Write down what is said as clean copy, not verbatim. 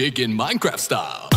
dig in Minecraft style.